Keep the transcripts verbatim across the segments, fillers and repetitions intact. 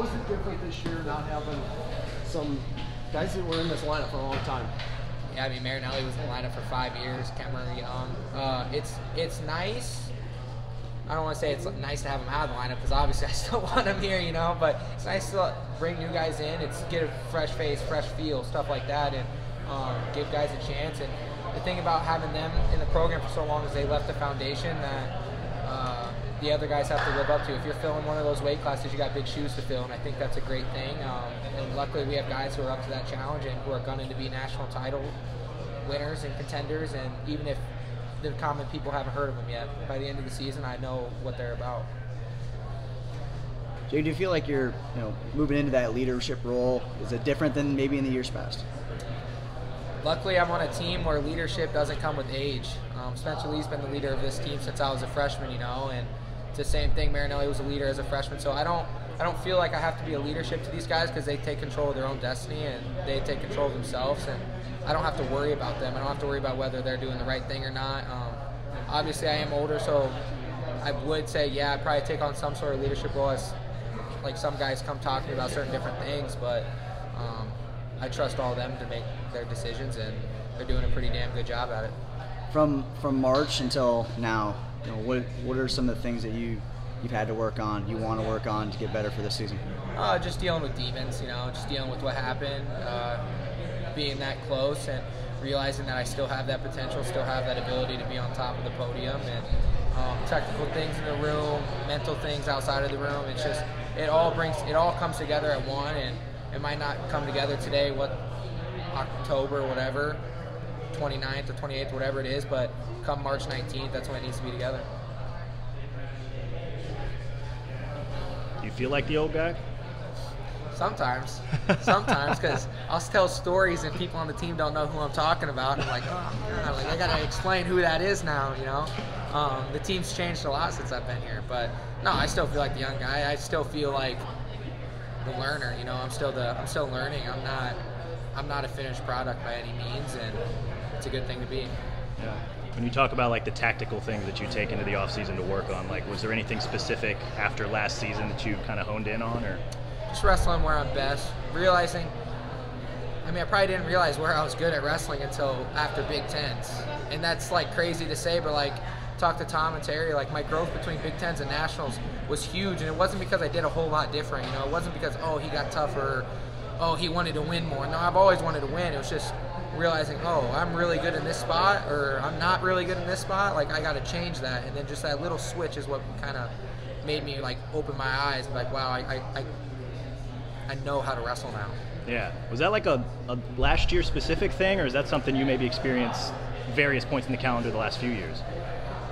How is it different this year not having some guys that were in this lineup for a long time? Yeah, I mean, Marinelli was in the lineup for five years, Cameron Young. Uh, it's, it's nice. I don't want to say it's nice to have them out of the lineup because obviously I still want them here, you know, but it's nice to bring new guys in. It's get a fresh face, fresh feel, stuff like that, and um, give guys a chance. And the thing about having them in the program for so long is they left the foundation that uh, the other guys have to live up to. If you're filling one of those weight classes, you got big shoes to fill, and I think that's a great thing. Um, and luckily we have guys who are up to that challenge and who are gunning to be national title winners and contenders, and even if the common people haven't heard of them yet, by the end of the season, I know what they're about. Jay, do you feel like you're, you know, moving into that leadership role? Is it different than maybe in the years past? Luckily, I'm on a team where leadership doesn't come with age. Um, Spencer Lee's been the leader of this team since I was a freshman, you know, and it's the same thing. Marinelli was a leader as a freshman, so I don't, I don't feel like I have to be a leadership to these guys because they take control of their own destiny and they take control of themselves, and I don't have to worry about them. I don't have to worry about whether they're doing the right thing or not. Um, obviously, I am older, so I would say, yeah, I probably take on some sort of leadership role as, like, some guys come talk to me about certain different things, but um, I trust all of them to make their decisions, and they're doing a pretty damn good job at it. From from March until now, you know, what what are some of the things that you you've had to work on, you want to work on to get better for this season? Uh, just dealing with demons, you know, just dealing with what happened, uh, being that close and realizing that I still have that potential, still have that ability to be on top of the podium, and um, technical things in the room, mental things outside of the room. It's just, it all brings, it all comes together at one, and it might not come together today, what, October, whatever, twenty-ninth or twenty-eighth, whatever it is, but come March nineteenth, that's when it needs to be together. You feel like the old guy? Sometimes. Sometimes, because I'll tell stories and people on the team don't know who I'm talking about. And I'm like, oh, God, like, I got to explain who that is now, you know? Um, the team's changed a lot since I've been here. But, no, I still feel like the young guy. I still feel like the learner, you know? I'm still the, I'm still learning. I'm not, I'm not a finished product by any means, and it's a good thing to be. Yeah. When you talk about, like, the tactical things that you take into the offseason to work on, like, was there anything specific after last season that you kind of honed in on? Or just wrestling where I'm best, realizing, I mean, I probably didn't realize where I was good at wrestling until after Big Tens. And that's, like, crazy to say, but, like, talk to Tom and Terry, like, my growth between Big Tens and Nationals was huge, and it wasn't because I did a whole lot different, you know, it wasn't because, oh, he got tougher, oh, he wanted to win more. No, I've always wanted to win. It was just realizing, oh, I'm really good in this spot, or I'm not really good in this spot, like, I got to change that. And then just that little switch is what kind of made me, like, open my eyes and be like, wow, I, I I know how to wrestle now. Yeah. Was that like a, a last year specific thing, or is that something you maybe experienced various points in the calendar the last few years?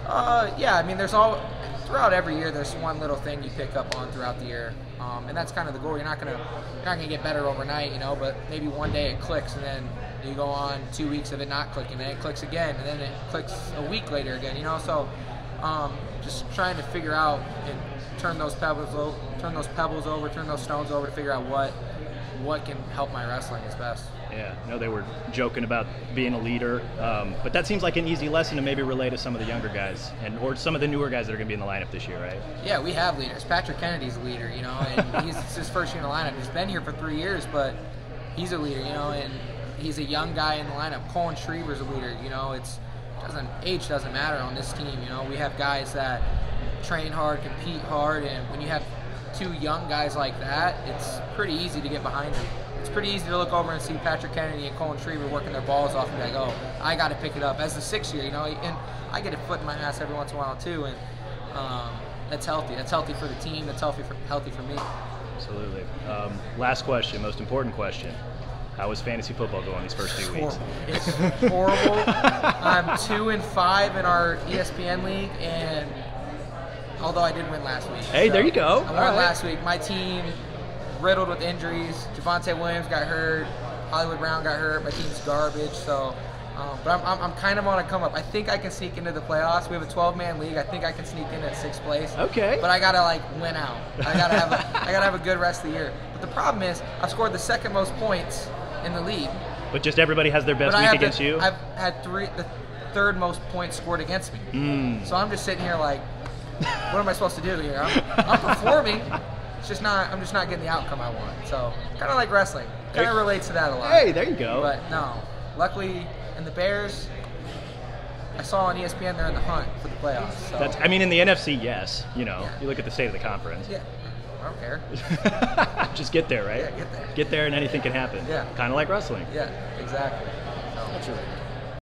Uh, yeah, I mean, there's all, throughout every year, there's one little thing you pick up on throughout the year. Um, and that's kind of the goal. You're not gonna, you're not gonna get better overnight, you know, but maybe one day it clicks, and then you go on two weeks of it not clicking, then it clicks again, and then it clicks a week later again, you know? So um, just trying to figure out and turn those pebbles over, turn those pebbles over, turn those stones over to figure out what what can help my wrestling is best. Yeah, no, they were joking about being a leader, um, but that seems like an easy lesson to maybe relay to some of the younger guys and or some of the newer guys that are going to be in the lineup this year, right? Yeah, we have leaders. Patrick Kennedy's a leader, you know, and he's, it's his first year in the lineup. He's been here for three years, but he's a leader, you know, and he's a young guy in the lineup. Colin Schriever's a leader, you know. It's doesn't age doesn't matter on this team, you know. We have guys that train hard, compete hard, and when you have two young guys like that, it's pretty easy to get behind them. It's pretty easy to look over and see Patrick Kennedy and Colin Schriever working their balls off and be like, oh, I got to pick it up as the sixth year, you know, and I get a foot in my ass every once in a while too, and um, that's healthy. That's healthy for the team. That's healthy for, healthy for me. Absolutely. Um, last question, most important question. How is fantasy football going these first few weeks? It's horrible. I'm two and five in our E S P N league, and although I did win last week. Hey, so there you go. I won right. last week. My team riddled with injuries. Javonte Williams got hurt. Hollywood Brown got hurt. My team's garbage. So, um, but I'm, I'm I'm kind of on a come up. I think I can sneak into the playoffs. We have a twelve man league. I think I can sneak in at sixth place. Okay. But I gotta like win out. I gotta have a, I gotta have a good rest of the year. But the problem is I've scored the second most points in the league. But just everybody has their best but week against the, you? I've had three, the third most points scored against me. Mm. So I'm just sitting here like, what am I supposed to do here? I'm, I'm performing. It's just not, I'm just not getting the outcome I want. So kind of like wrestling. Kind of relates to that a lot. Hey, there you go. But no, luckily, and the Bears, I saw on E S P N they're in the hunt for the playoffs. So. That's, I mean, in the N F C, yes. You know, yeah. You look at the state of the conference. Yeah, I don't care. Just get there, right? Yeah, get there. Get there and anything can happen. Yeah. Kind of like wrestling. Yeah, exactly. So. That's really good.